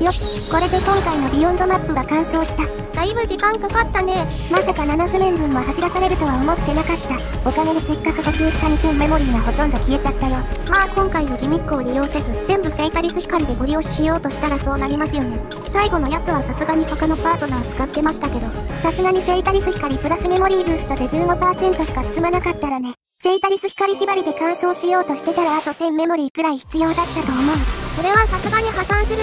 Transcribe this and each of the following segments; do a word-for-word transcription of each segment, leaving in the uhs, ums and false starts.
よし、これで今回のビヨンドマップは完走した。だいぶ時間かかったね。まさかななふねんぶんも走らされるとは思ってなかった。お金でせっかく補給したにせんメモリーがほとんど消えちゃったよ。まあ今回のギミックを利用せず、全部フェイタリス光でご利用しようとしたらそうなりますよね。最後のやつはさすがに他のパートナー使ってましたけど。さすがにフェイタリス光プラスメモリーブーストで じゅうごパーセント しか進まなかったらね。フェイタリス光縛りで完走しようとしてたらあとせんメモリーくらい必要だったと思う。それはさすがに破産する。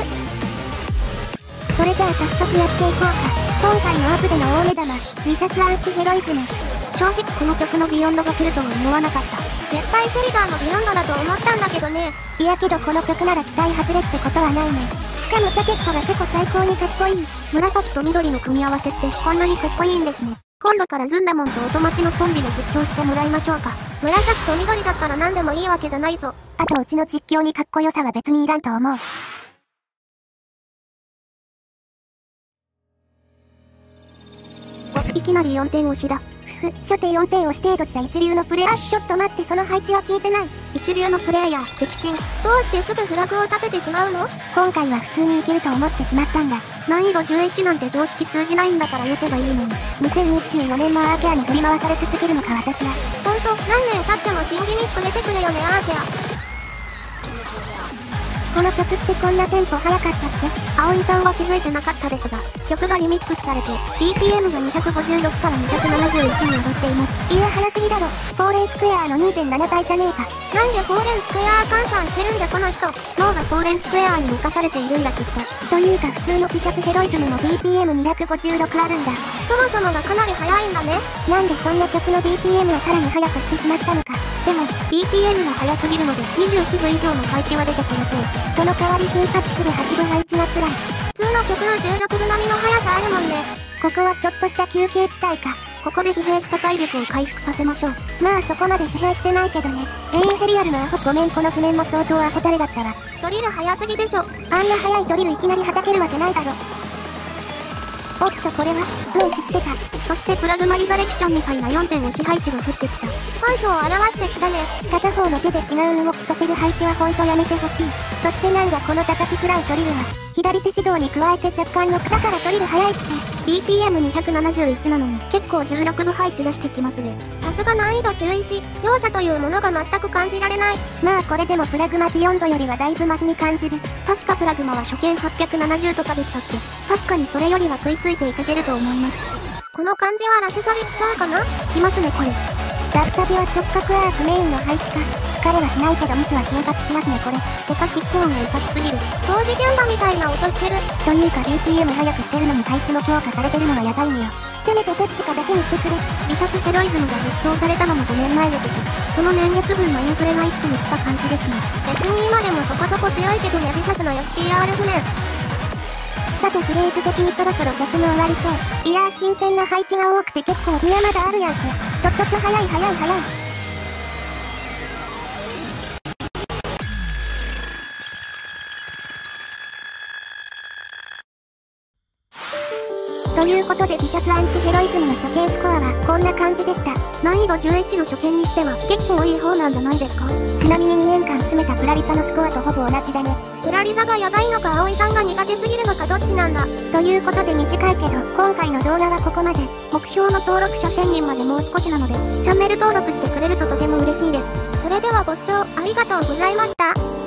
それじゃあ早速やっていこうか。今回のアップでの大目玉、Vicious アンチ Heroism。正直この曲のビヨンドが来るとは思わなかった。絶対シェリガーのビヨンドだと思ったんだけどね。いやけどこの曲なら期待外れってことはないね。しかもジャケットが結構最高にかっこいい。紫と緑の組み合わせってこんなにかっこいいんですね。今度からずんだもんと音待ちのコンビで実況してもらいましょうか。紫と緑だったら何でもいいわけじゃないぞ。あとうちの実況にかっこよさは別にいらんと思う。いきなりよんてん押しだ。ふふ、初手よんてん押し程度じゃ一流のプレイヤー。あ、ちょっと待って、その配置は聞いてない。一流のプレイヤー、撃沈。どうしてすぐフラグを立ててしまうの？今回は普通にいけると思ってしまったんだ。難易度じゅういちなんて常識通じないんだからよせばいいのに。にせんにじゅうよねんもアーケアに振り回され続けるのか私は。ほんと、何年経っても新ギミック出てくるよねアーケア。この曲ってこんなテンポ速かったっけ？葵さんは気づいてなかったですが、曲がリミックスされて、ビーピーエム がにひゃくごじゅうろくからにひゃくななじゅういちに上っています。いや、早すぎだろ。フォーレンスクエアの にてんななばいじゃねえか。なんでフォーレンスクエア換算してるんだこの人。脳がフォーレンスクエアに侵されているんだきっと。というか普通のビシャスヘロイズムも ビーピーエムにひゃくごじゅうろく あるんだ。そもそもがかなり速いんだね。なんでそんな曲の ビーピーエム をさらに速くしてしまったのか。でも、ビーピーエム が速すぎるので、にじゅうよんぶ以上の配置は出てこません。その代わり奮発するはちぶ配置は辛い。普通の曲のじゅうろくぶ並みの速さあるもんね。ここはちょっとした休憩地帯か。ここで疲弊した体力を回復させましょう。まあそこまで疲弊してないけどね。エインフェリアルのアホ、ごめん、この譜面も相当アホタレだったわ。ドリル早すぎでしょ。あんな速いドリルいきなりはたけるわけないだろ。おっと、これは、うん、知ってた。そしてプラグマリザレクションみたいなよんてん押し配置が降ってきた。本性を表してきたね。片方の手で違う動きさせる配置はほんとやめてほしい。そしてなんだこの叩きづらいドリルは、左手指導に加えて若干のだからドリル早いって。ビーピーエムにひゃくななじゅういち なのに結構じゅうろくぶ配置出してきますね。さすが難易度じゅういち、両者というものが全く感じられない。まあこれでもプラグマビヨンドよりはだいぶマシに感じる。確かプラグマは初見はっぴゃくななじゅうとかでしたっけ。確かにそれよりは食いついていけてると思います。この感じはラスサビきそうかな？きますねこれ。ラスサビは直角アークメインの配置か。疲れはしないけどミスは頻発しますねこれ。てかキック音がいかつすぎる。工事現場みたいな音してる。というか ビーピーエム 早くしてるのに配置も強化されてるのがやばいのよ。せめてどっちかだけにしてくれ。ビシャスヘロイズムが実装されたのもごねんまえですし、その年月分のインフレが一気に来た感じですね。別に今でもそこそこ強いけどねビシャスの エフティーアール 譜面。さてフレーズ的にそろそろ曲も終わりそう。いやー、新鮮な配置が多くて結構いやまだあるやんけ。ちょちょちょ、早い早い早い。ということでVicious アンチ Heroismの初見スコアはこんな感じでした。難易度じゅういちの初見にしては結構いい方なんじゃないですか。ちなみににねんかん詰めたプラリザのスコアとほぼ同じだね。プラリザがやばいのか葵さんが苦手すぎるのかどっちなんだ。ということで短いけど今回の動画はここまで。目標の登録者せんにんまでもう少しなのでチャンネル登録してくれるととても嬉しいです。それではご視聴ありがとうございました。